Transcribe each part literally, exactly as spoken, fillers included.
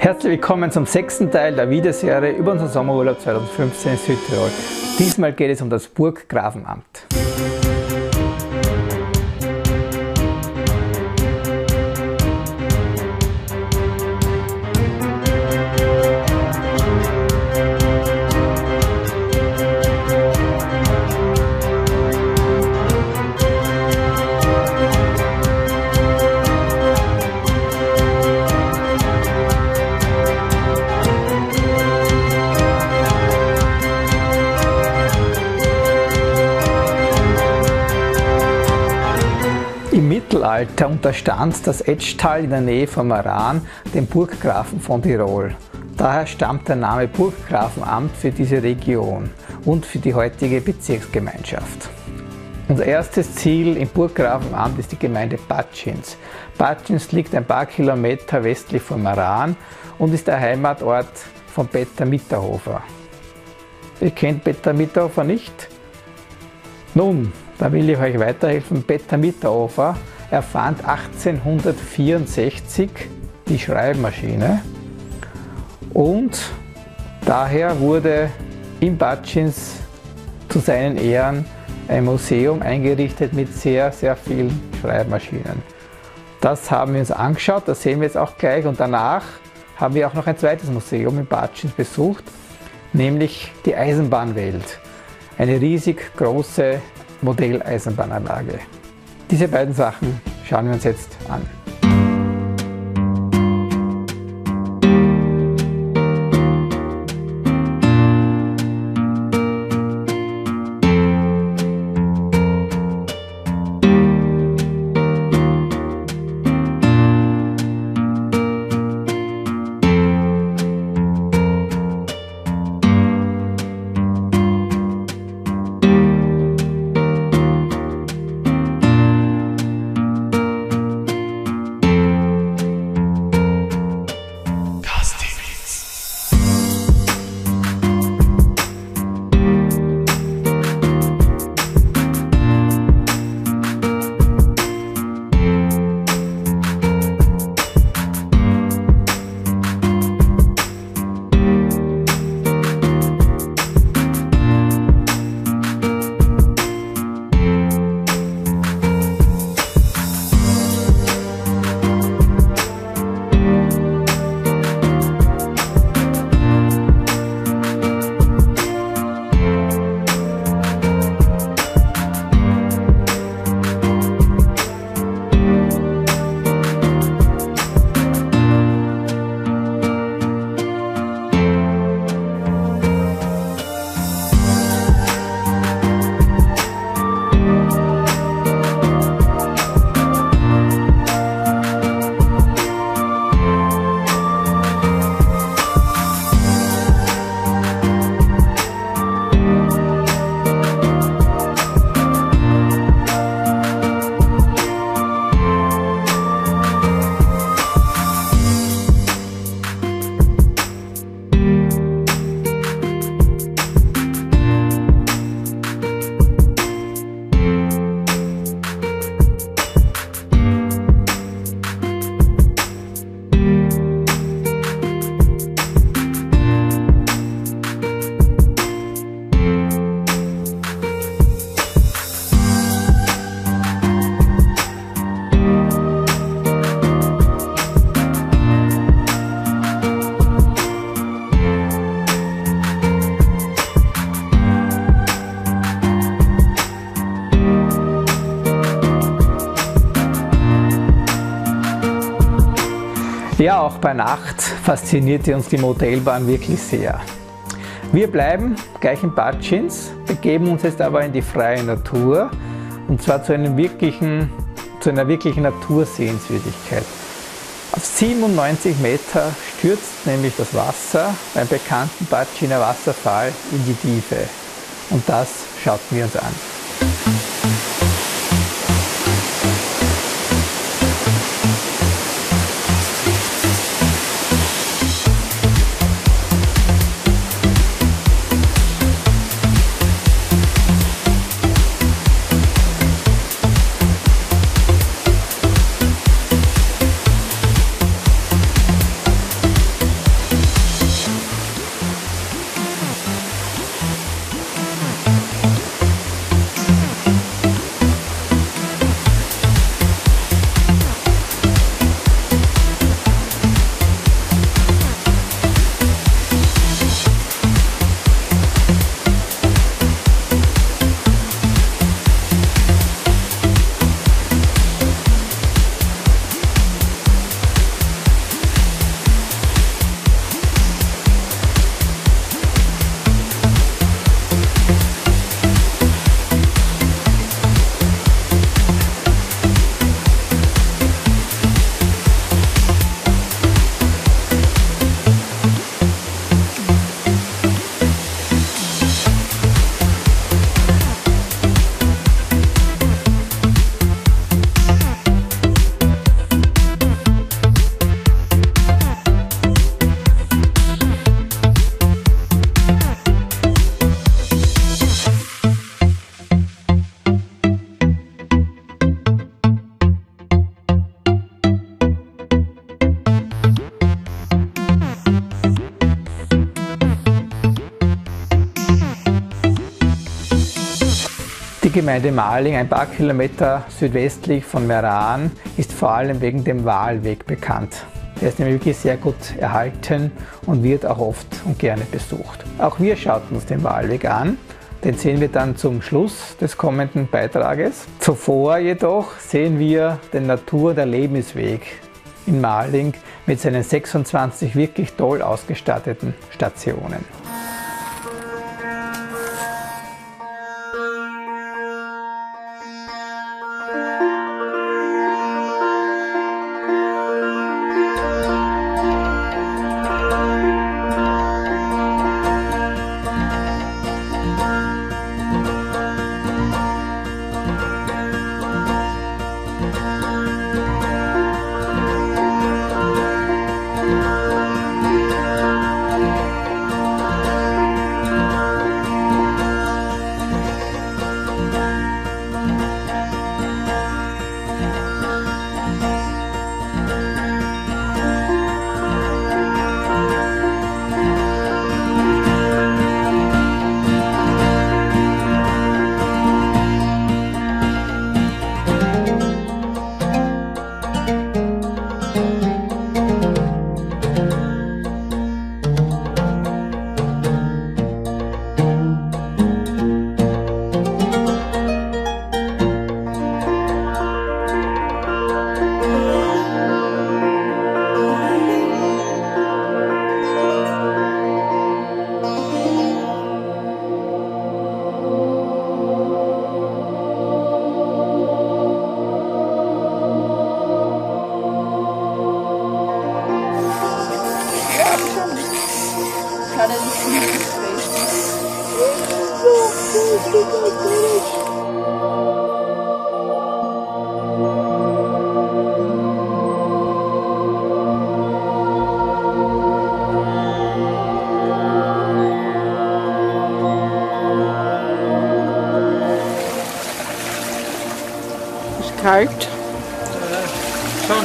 Herzlich willkommen zum sechsten Teil der Videoserie über unseren Sommerurlaub zweitausendfünfzehn in Südtirol. Diesmal geht es um das Burggrafenamt. Im Mittelalter unterstand das Etschtal in der Nähe von Meran dem Burggrafen von Tirol. Daher stammt der Name Burggrafenamt für diese Region und für die heutige Bezirksgemeinschaft. Unser erstes Ziel im Burggrafenamt ist die Gemeinde Partschins. Partschins liegt ein paar Kilometer westlich von Meran und ist der Heimatort von Peter Mitterhofer. Ihr kennt Peter Mitterhofer nicht? Nun, da will ich euch weiterhelfen. Peter Mitterhofer erfand achtzehnhundertvierundsechzig die Schreibmaschine und daher wurde in Partschins zu seinen Ehren ein Museum eingerichtet mit sehr, sehr vielen Schreibmaschinen. Das haben wir uns angeschaut, das sehen wir jetzt auch gleich, und danach haben wir auch noch ein zweites Museum in Partschins besucht, nämlich die Eisenbahnwelt. Eine riesig große Modelleisenbahnanlage. Diese beiden Sachen schauen wir uns jetzt an. Ja, auch bei Nacht faszinierte uns die Modellbahn wirklich sehr. Wir bleiben gleich in Partschins, begeben uns jetzt aber in die freie Natur, und zwar zu, einem wirklichen, zu einer wirklichen Natursehenswürdigkeit. Auf siebenundneunzig Meter stürzt nämlich das Wasser beim bekannten Batschiner Wasserfall in die Tiefe. Und das schauen wir uns an. Die Gemeinde Marling, ein paar Kilometer südwestlich von Meran, ist vor allem wegen dem Wahlweg bekannt. Der ist nämlich wirklich sehr gut erhalten und wird auch oft und gerne besucht. Auch wir schauten uns den Wahlweg an, den sehen wir dann zum Schluss des kommenden Beitrages. Zuvor jedoch sehen wir den Naturerlebnisweg in Marling mit seinen sechsundzwanzig wirklich toll ausgestatteten Stationen. Kalt. Ja, schon.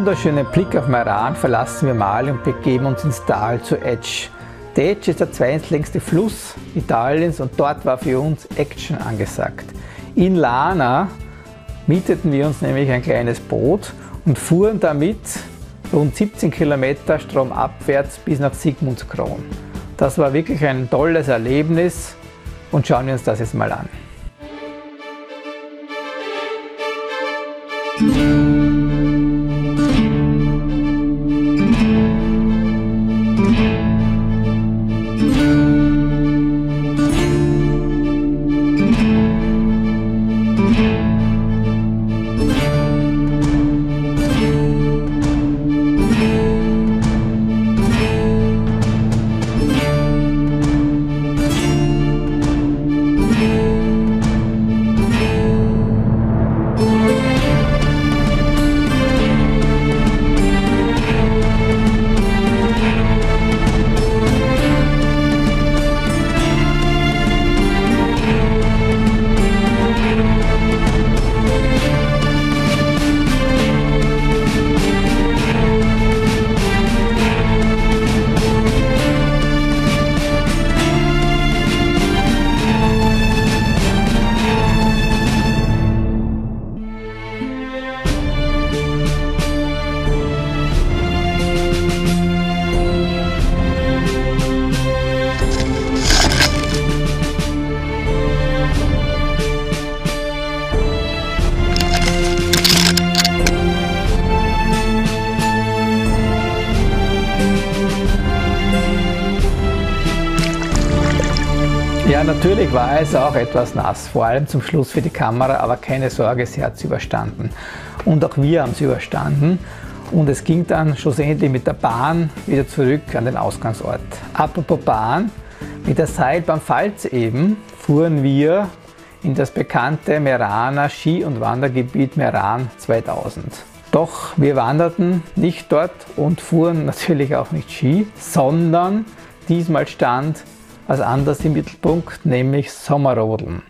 wunderschönen Blick auf Meran verlassen wir Marling und begeben uns ins Tal zu Etsch. Der Etsch ist der zweitlängste Fluss Italiens und dort war für uns Action angesagt. In Lana mieteten wir uns nämlich ein kleines Boot und fuhren damit rund siebzehn Kilometer stromabwärts bis nach Sigmundskron. Das war wirklich ein tolles Erlebnis und schauen wir uns das jetzt mal an. Ja, natürlich war es auch etwas nass, vor allem zum Schluss für die Kamera, aber keine Sorge, sie hat es überstanden. Und auch wir haben es überstanden. Und es ging dann schlussendlich mit der Bahn wieder zurück an den Ausgangsort. Apropos Bahn, mit der Seilbahn Pfalzeben fuhren wir in das bekannte Meraner Ski- und Wandergebiet Meran zweitausend. Doch wir wanderten nicht dort und fuhren natürlich auch nicht Ski, sondern diesmal stand was anderes im Mittelpunkt, nämlich Sommerrodeln.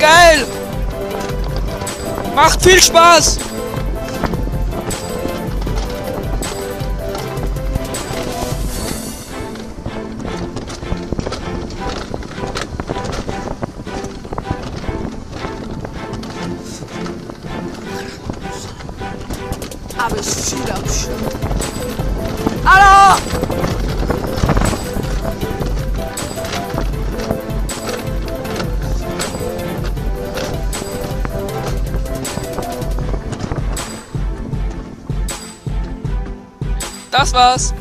Geil! Macht viel Spaß! Aber es sieht auch schön. Hallo! Das war's.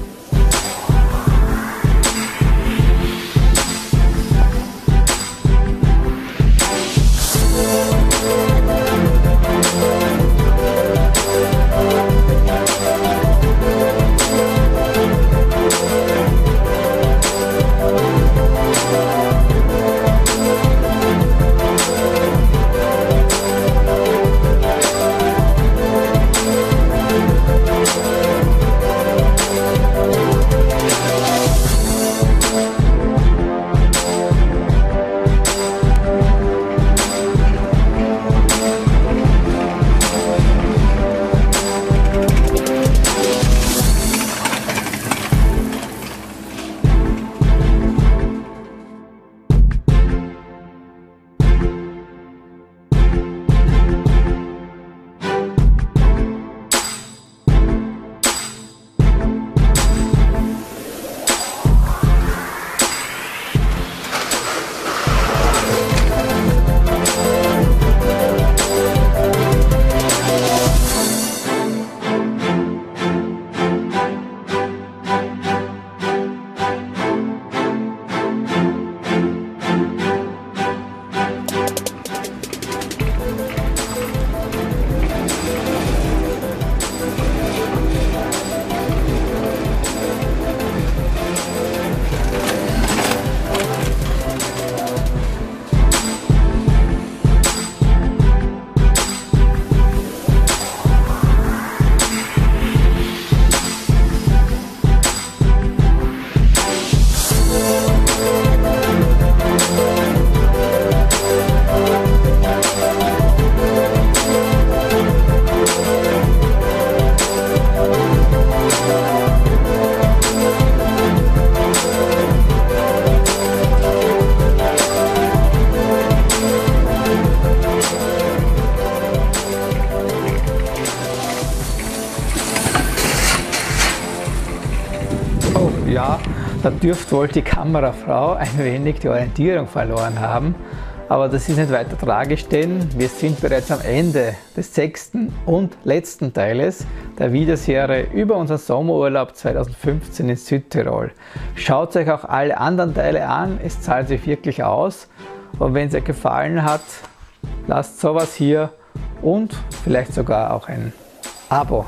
Da dürfte wohl die Kamerafrau ein wenig die Orientierung verloren haben, aber das ist nicht weiter tragisch, denn wir sind bereits am Ende des sechsten und letzten Teiles der Videoserie über unseren Sommerurlaub zweitausendfünfzehn in Südtirol. Schaut euch auch alle anderen Teile an, es zahlt sich wirklich aus, und wenn es euch gefallen hat, lasst sowas hier und vielleicht sogar auch ein Abo.